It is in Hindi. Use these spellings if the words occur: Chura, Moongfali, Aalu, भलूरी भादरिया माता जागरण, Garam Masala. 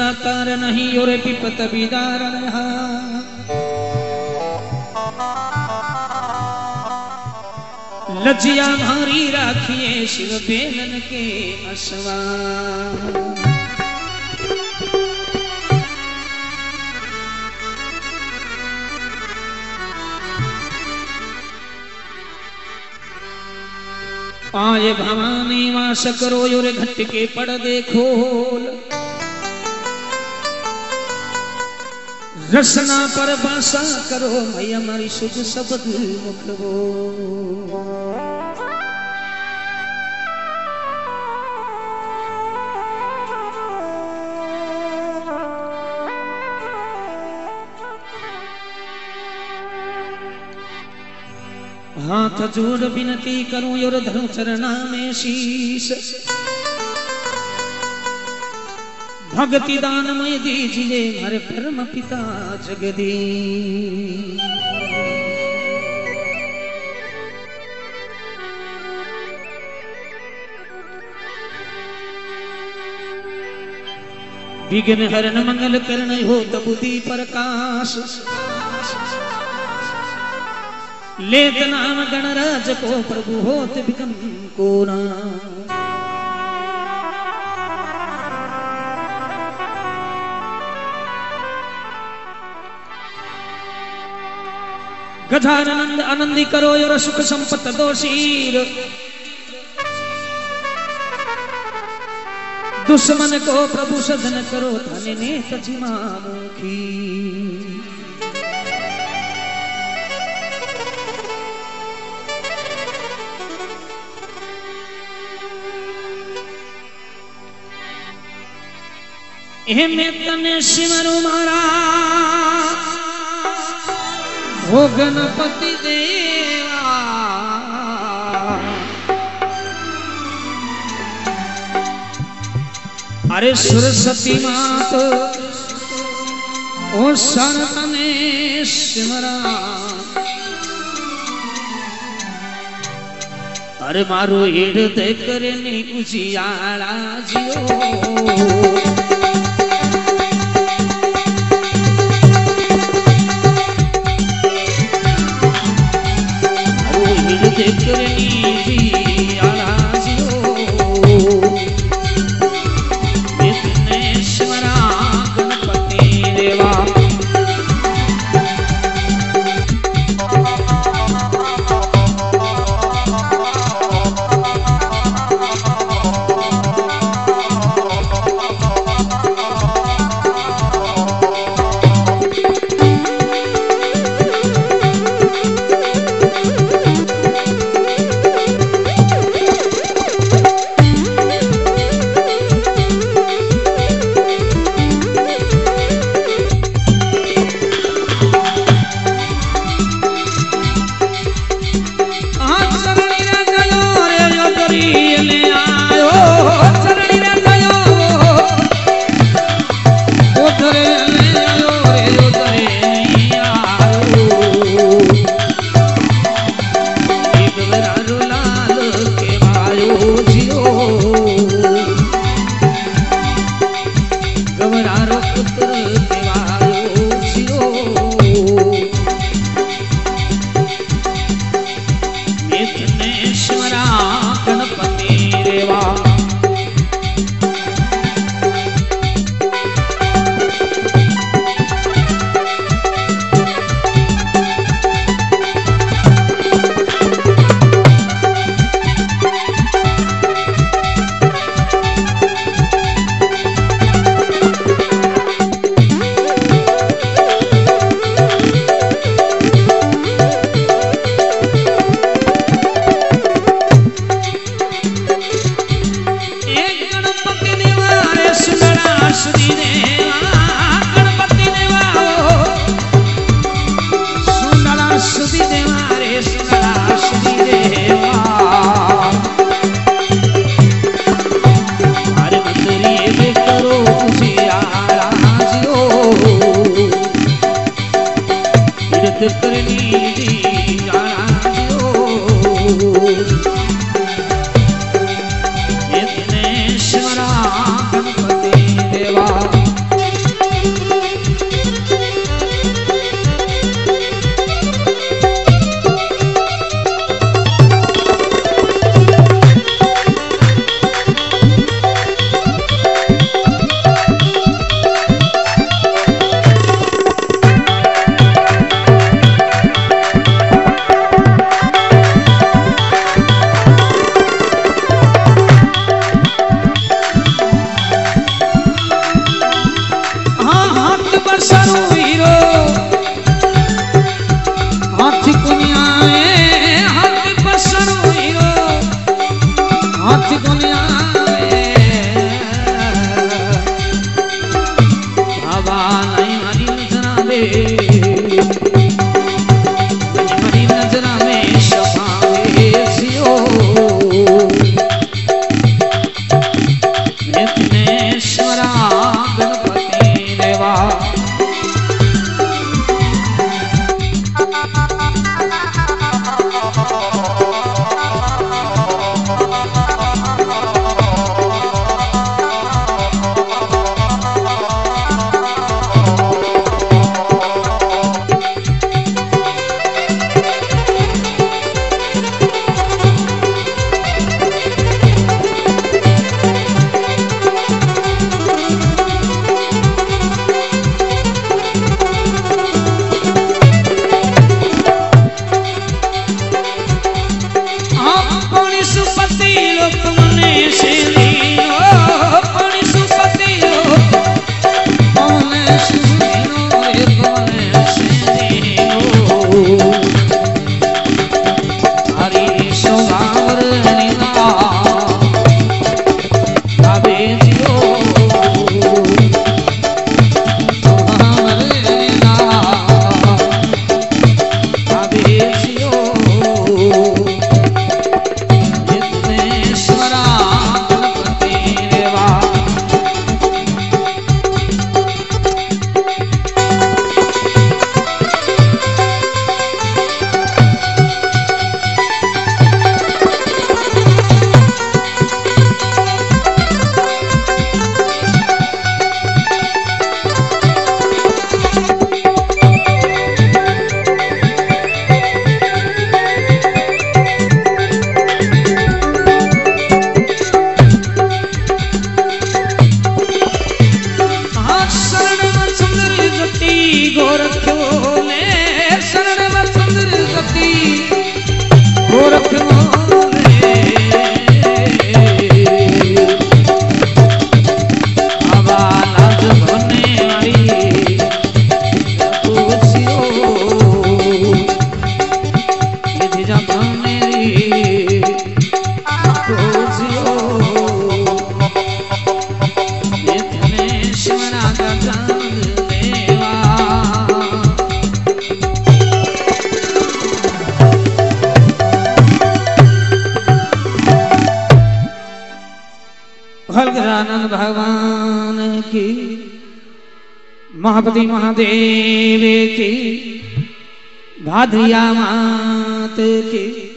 दातार नहीं और पिपत बिदार रहा। लज्जिया भारी राखिए शिव बेलन के असवा। आये भवानी वास करो योर घट के पड़ देखो। रसना पर बासा करो भैया हमारी सुध शब्द मुखबो। हाथ जोड़ विनती करूं योर धरो चरणा में शीश। भक्ति दान में दीजिए हमारे परम पिता जगदी। विघ्न हरण मंगल करण हो तबुदी प्रकाश। लेत नाम गणराज को प्रभु होत बिकम को नाम। गजानंद आनंदी करो योर सुख संपत दोषीर। दुश्मन को प्रभु सदन करो धन ने तजिमा मुखी। मैं तने शिवरु मारा हो गणपति देवा। अरे सरस्वती मात ओ सर तने शिवरा। अरे मारो हृदय करने उजियाला जियो। महापति महादेव की भादरिया मात की।